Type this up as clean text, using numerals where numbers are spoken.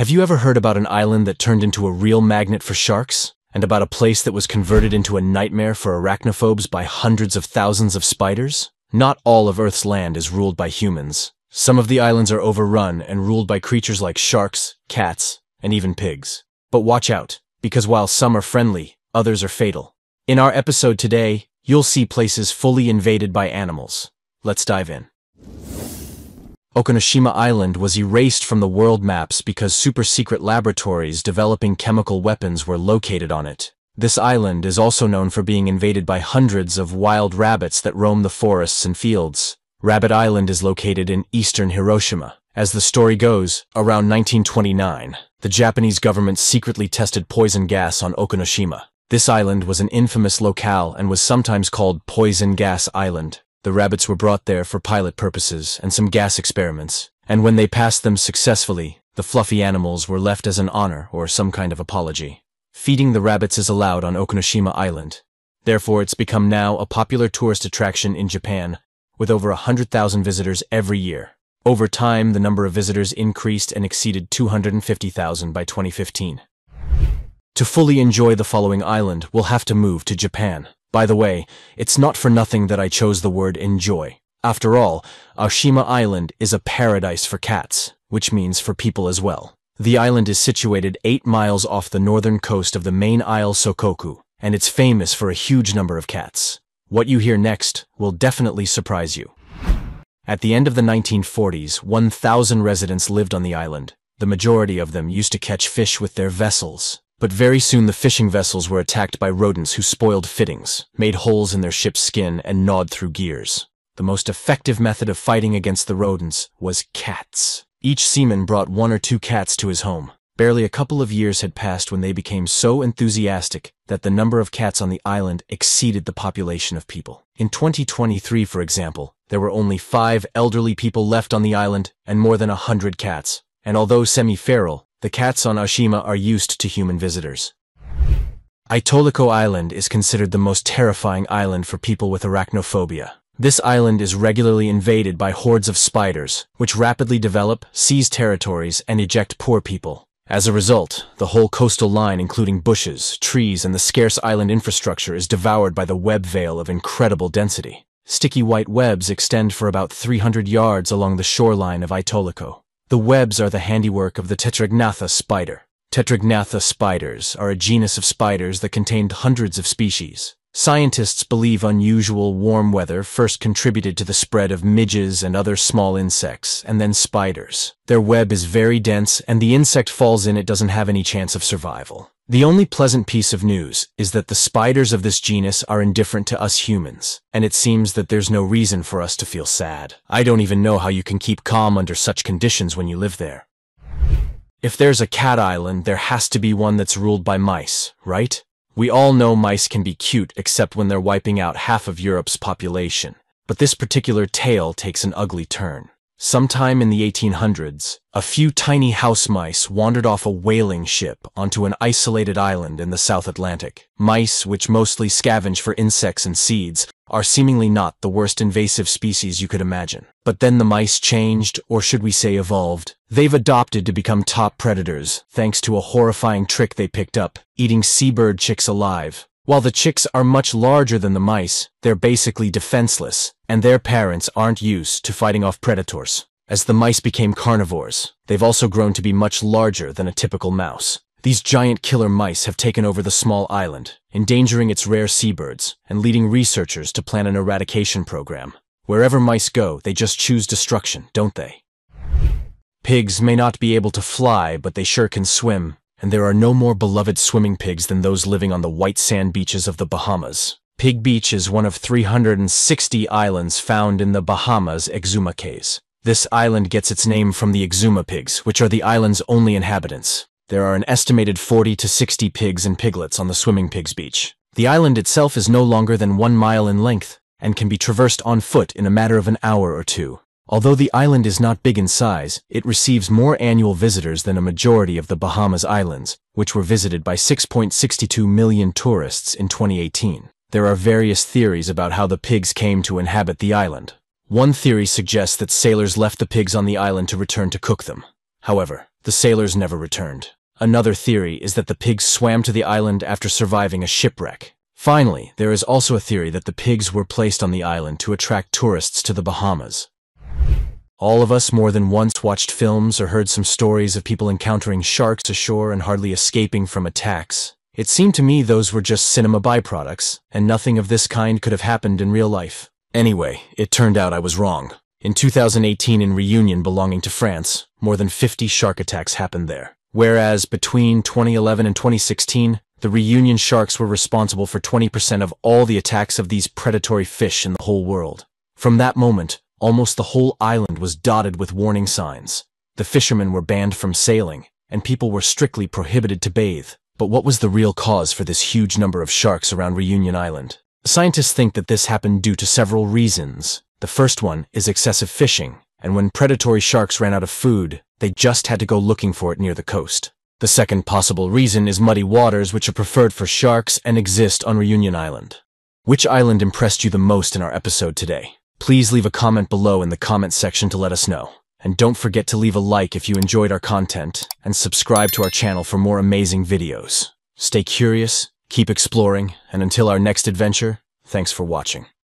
Have you ever heard about an island that turned into a real magnet for sharks? And about a place that was converted into a nightmare for arachnophobes by hundreds of thousands of spiders? Not all of Earth's land is ruled by humans. Some of the islands are overrun and ruled by creatures like sharks, cats, and even pigs. But watch out, because while some are friendly, others are fatal. In our episode today, you'll see places fully invaded by animals. Let's dive in. Okunoshima Island was erased from the world maps because super-secret laboratories developing chemical weapons were located on it. This island is also known for being invaded by hundreds of wild rabbits that roam the forests and fields. Rabbit Island is located in eastern Hiroshima. As the story goes, around 1929, the Japanese government secretly tested poison gas on Okunoshima. This island was an infamous locale and was sometimes called Poison Gas Island. The rabbits were brought there for pilot purposes and some gas experiments, and when they passed them successfully, the fluffy animals were left as an honor or some kind of apology. Feeding the rabbits is allowed on Okunoshima Island. Therefore, it's become now a popular tourist attraction in Japan, with over 100,000 visitors every year. Over time, the number of visitors increased and exceeded 250,000 by 2015. To fully enjoy the following island, we'll have to move to Japan. By the way, it's not for nothing that I chose the word enjoy. After all, Aoshima Island is a paradise for cats, which means for people as well. The island is situated 8 miles off the northern coast of the main isle Sokoku, and it's famous for a huge number of cats. What you hear next will definitely surprise you. At the end of the 1940s, 1,000 residents lived on the island. The majority of them used to catch fish with their vessels. But very soon the fishing vessels were attacked by rodents who spoiled fittings, made holes in their ship's skin, and gnawed through gears. The most effective method of fighting against the rodents was cats. Each seaman brought 1 or 2 cats to his home. Barely a couple of years had passed when they became so enthusiastic that the number of cats on the island exceeded the population of people. In 2023, for example, there were only 5 elderly people left on the island and more than 100 cats. And although semi-feral, the cats on Ashima are used to human visitors. Itolico Island is considered the most terrifying island for people with arachnophobia. This island is regularly invaded by hordes of spiders, which rapidly develop, seize territories, and eject poor people. As a result, the whole coastal line, including bushes, trees, and the scarce island infrastructure, is devoured by the web veil of incredible density. Sticky white webs extend for about 300 yards along the shoreline of Itolico. The webs are the handiwork of the Tetragnatha spider. Tetragnatha spiders are a genus of spiders that contained hundreds of species. Scientists believe unusual warm weather first contributed to the spread of midges and other small insects, and then spiders. Their web is very dense, and the insect falls in it doesn't have any chance of survival. The only pleasant piece of news is that the spiders of this genus are indifferent to us humans, and it seems that there's no reason for us to feel sad. I don't even know how you can keep calm under such conditions when you live there. If there's a cat island, there has to be one that's ruled by mice, right? We all know mice can be cute except when they're wiping out half of Europe's population, but this particular tale takes an ugly turn. Sometime in the 1800s, a few tiny house mice wandered off a whaling ship onto an isolated island in the South Atlantic. Mice, which mostly scavenge for insects and seeds, are seemingly not the worst invasive species you could imagine. But then the mice changed, or should we say evolved. They've adopted to become top predators, thanks to a horrifying trick they picked up, eating seabird chicks alive. While the chicks are much larger than the mice, they're basically defenseless, and their parents aren't used to fighting off predators. As the mice became carnivores, they've also grown to be much larger than a typical mouse. These giant killer mice have taken over the small island, endangering its rare seabirds, and leading researchers to plan an eradication program. Wherever mice go, they just choose destruction, don't they? Pigs may not be able to fly, but they sure can swim. And there are no more beloved swimming pigs than those living on the white sand beaches of the Bahamas. Pig Beach is one of 360 islands found in the Bahamas Exuma Cays. This island gets its name from the Exuma pigs, which are the island's only inhabitants. There are an estimated 40 to 60 pigs and piglets on the Swimming Pigs Beach. The island itself is no longer than 1 mile in length and can be traversed on foot in a matter of an hour or two. Although the island is not big in size, it receives more annual visitors than a majority of the Bahamas Islands, which were visited by 6.62 million tourists in 2018. There are various theories about how the pigs came to inhabit the island. One theory suggests that sailors left the pigs on the island to return to cook them. However, The sailors never returned. Another theory is that the pigs swam to the island after surviving a shipwreck. Finally, there is also a theory that the pigs were placed on the island to attract tourists to the Bahamas. All of us more than once watched films or heard some stories of people encountering sharks ashore and hardly escaping from attacks. It seemed to me those were just cinema byproducts, and nothing of this kind could have happened in real life. Anyway, it turned out I was wrong. In 2018 in Reunion belonging to France, more than 50 shark attacks happened there. Whereas between 2011 and 2016, the Reunion sharks were responsible for 20% of all the attacks of these predatory fish in the whole world. From that moment, almost the whole island was dotted with warning signs. The fishermen were banned from sailing, and people were strictly prohibited to bathe. But what was the real cause for this huge number of sharks around Reunion Island? Scientists think that this happened due to several reasons. The first one is excessive fishing, and when predatory sharks ran out of food, they just had to go looking for it near the coast. The second possible reason is muddy waters, which are preferred for sharks and exist on Reunion Island. Which island impressed you the most in our episode today? Please leave a comment below in the comment section to let us know. And don't forget to leave a like if you enjoyed our content, and subscribe to our channel for more amazing videos. Stay curious, keep exploring, and until our next adventure, thanks for watching.